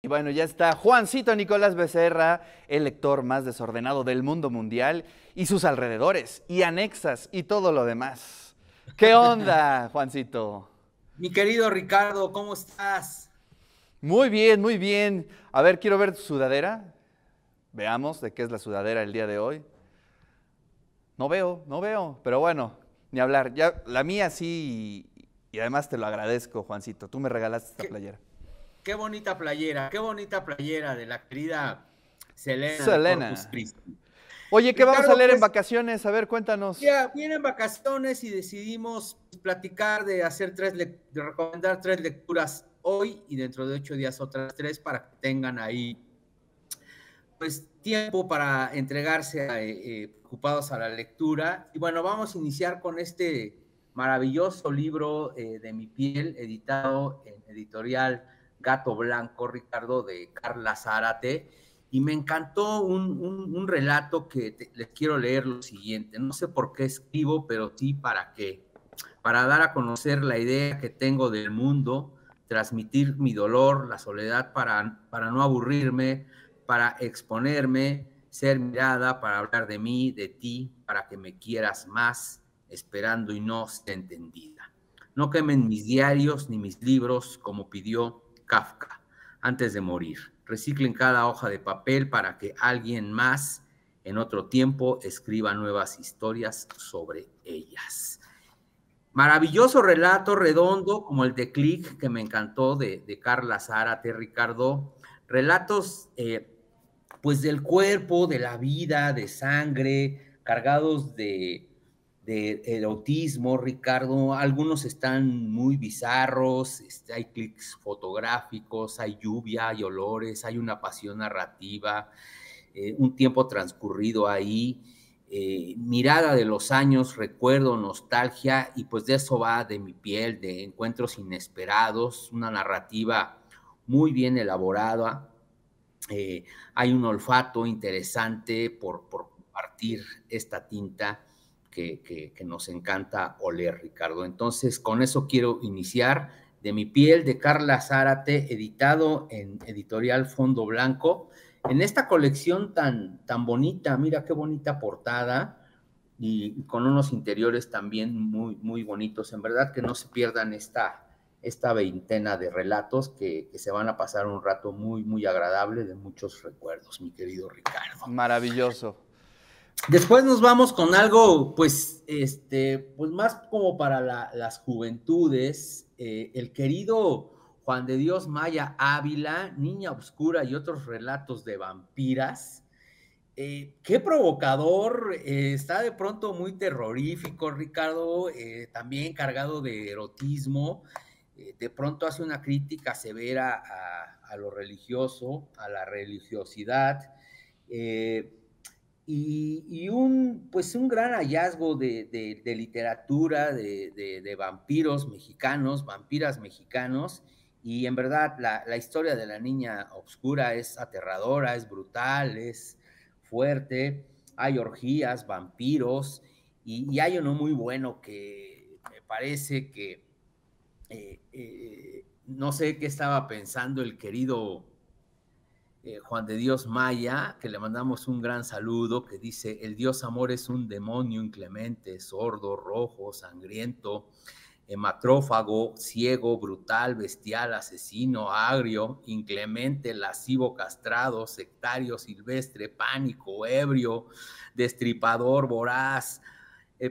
Y bueno, ya está Juancito Nicolás Becerra, el lector más desordenado del mundo mundial y sus alrededores, y anexas y todo lo demás. ¿Qué onda, Juancito? Mi querido Ricardo, ¿cómo estás? Muy bien, muy bien. A ver, quiero ver tu sudadera. Veamos de qué es la sudadera el día de hoy. No veo, pero bueno, ni hablar. Ya, la mía sí, y además te lo agradezco, Juancito. Tú me regalaste esta playera. Qué bonita playera de la querida Selena. Oye, ¿qué vamos a leer en vacaciones? A ver, cuéntanos. Ya vienen vacaciones y decidimos platicar de hacer de recomendar 3 lecturas hoy y dentro de 8 días otras 3 para que tengan ahí pues tiempo para entregarse ocupados a la lectura. Y bueno, vamos a iniciar con este maravilloso libro De mi piel, editado en Editorial Gato Blanco, Ricardo, de Karla Zárate, y me encantó un relato que les quiero leer lo siguiente. No sé por qué escribo, pero sí para dar a conocer la idea que tengo del mundo, transmitir mi dolor, la soledad, para no aburrirme, para exponerme, ser mirada, para hablar de mí, de ti, para que me quieras más, esperando y no ser entendida. No quemen mis diarios ni mis libros, como pidió Kafka, antes de morir. Reciclen cada hoja de papel para que alguien más en otro tiempo escriba nuevas historias sobre ellas. Maravilloso relato redondo como el de Click, que me encantó, de Karla Zárate, Ricardo. Relatos pues del cuerpo, de la vida, de sangre, cargados de erotismo, Ricardo. Algunos están muy bizarros, hay clics fotográficos, hay lluvia, hay olores, hay una pasión narrativa, un tiempo transcurrido ahí, mirada de los años, recuerdo, nostalgia, y pues de eso va De mi piel, de encuentros inesperados, una narrativa muy bien elaborada. Hay un olfato interesante por compartir esta tinta que nos encanta oler, Ricardo. Entonces, con eso quiero iniciar. De mi piel, de Karla Zárate, editado en Editorial Fondo Blanco. En esta colección tan bonita, mira qué bonita portada, y con unos interiores también muy, muy bonitos. En verdad que no se pierdan esta veintena de relatos que se van a pasar un rato muy, muy agradable, de muchos recuerdos, mi querido Ricardo. Maravilloso. Después nos vamos con algo, pues, pues más como para las juventudes. El querido Juan de Dios Maya Ávila, Niña oscura y otros relatos de vampiras. Qué provocador, está de pronto muy terrorífico, Ricardo, también cargado de erotismo. De pronto hace una crítica severa a lo religioso, a la religiosidad. Y pues un gran hallazgo de literatura, de vampiros mexicanos, vampiras mexicanos, y en verdad la historia de la niña oscura es aterradora, es brutal, es fuerte, hay orgías, vampiros, y hay uno muy bueno que me parece que, no sé qué estaba pensando el querido Juan de Dios Maya, que le mandamos un gran saludo, que dice: el Dios amor es un demonio inclemente, sordo, rojo, sangriento, hematrófago, ciego, brutal, bestial, asesino, agrio, inclemente, lascivo, castrado, sectario, silvestre, pánico, ebrio, destripador, voraz,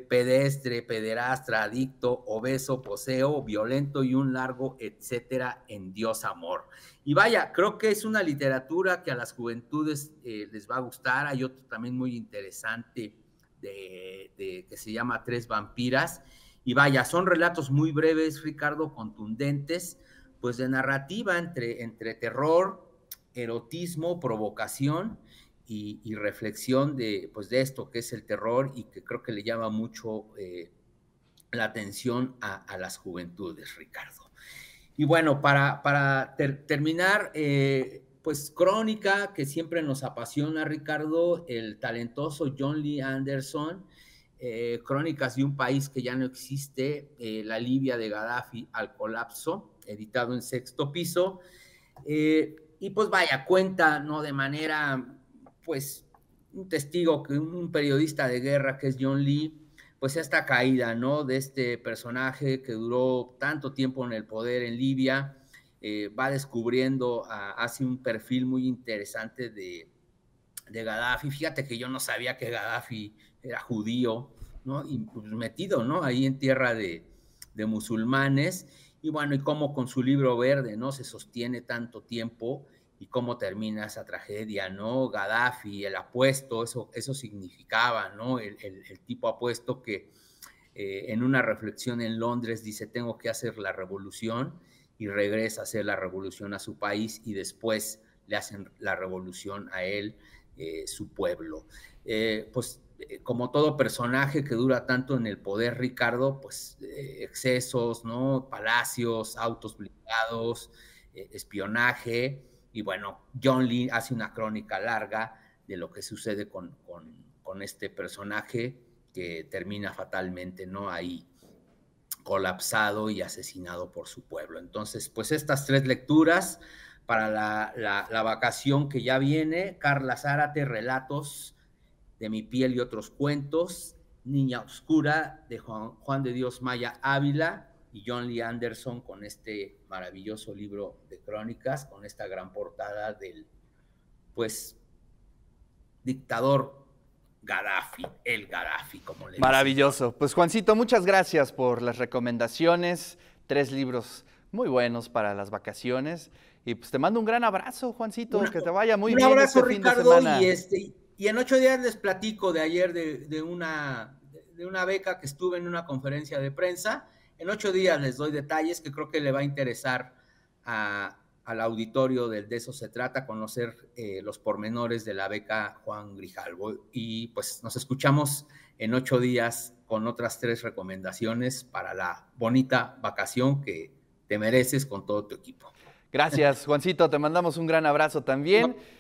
pedestre, pederastra, adicto, obeso, poseo, violento y un largo etcétera en Dios amor. Y vaya, creo que es una literatura que a las juventudes les va a gustar. Hay otro también muy interesante que se llama 3 vampiras. Y vaya, son relatos muy breves, Ricardo, contundentes, pues de narrativa entre terror, erotismo, provocación y reflexión pues de esto que es el terror, y que creo que le llama mucho la atención a las juventudes, Ricardo. Y bueno, para terminar, pues Crónica, que siempre nos apasiona, Ricardo, el talentoso Jon Lee Anderson, Crónicas de un país que ya no existe, la Libia de Gaddafi al colapso, editado en Sexto Piso. Y pues vaya, cuenta, ¿no?, de manera, pues, un testigo, un periodista de guerra que es Jon Lee, pues esta caída, ¿no?, de este personaje que duró tanto tiempo en el poder en Libia. Va descubriendo, hace un perfil muy interesante de Gaddafi. Fíjate que yo no sabía que Gaddafi era judío, ¿no?, y pues metido, ¿no?, ahí en tierra de musulmanes. Y bueno, y cómo con su libro verde, ¿no?, se sostiene tanto tiempo y cómo termina esa tragedia, ¿no? Gaddafi, el apuesto, eso significaba, ¿no?, el tipo apuesto que en una reflexión en Londres dice: tengo que hacer la revolución, y regresa a hacer la revolución a su país, y después le hacen la revolución a él, su pueblo. Pues como todo personaje que dura tanto en el poder, Ricardo, pues excesos, ¿no?, palacios, autos blindados, espionaje. Y bueno, Jon Lee hace una crónica larga de lo que sucede con este personaje que termina fatalmente, ¿no?, ahí colapsado y asesinado por su pueblo. Entonces, pues estas tres lecturas para la vacación que ya viene: Karla Zárate, Relatos de mi piel y otros cuentos; Niña oscura, de Juan de Dios Maya Ávila, y Jon Lee Anderson con este maravilloso libro de crónicas, con esta gran portada del, pues, dictador Gaddafi, el Gaddafi, como le dicen. Maravilloso. Pues, Juancito, muchas gracias por las recomendaciones. Tres libros muy buenos para las vacaciones. Y pues te mando un gran abrazo, Juancito, que te vaya muy bien. Un abrazo, Ricardo, y en 8 días les platico de ayer de una beca que estuve en una conferencia de prensa. En 8 días les doy detalles que creo que le va a interesar al auditorio del De eso se trata, conocer los pormenores de la beca Juan Grijalvo. Y pues nos escuchamos en 8 días con otras 3 recomendaciones para la bonita vacación que te mereces con todo tu equipo. Gracias, Juancito, te mandamos un gran abrazo también.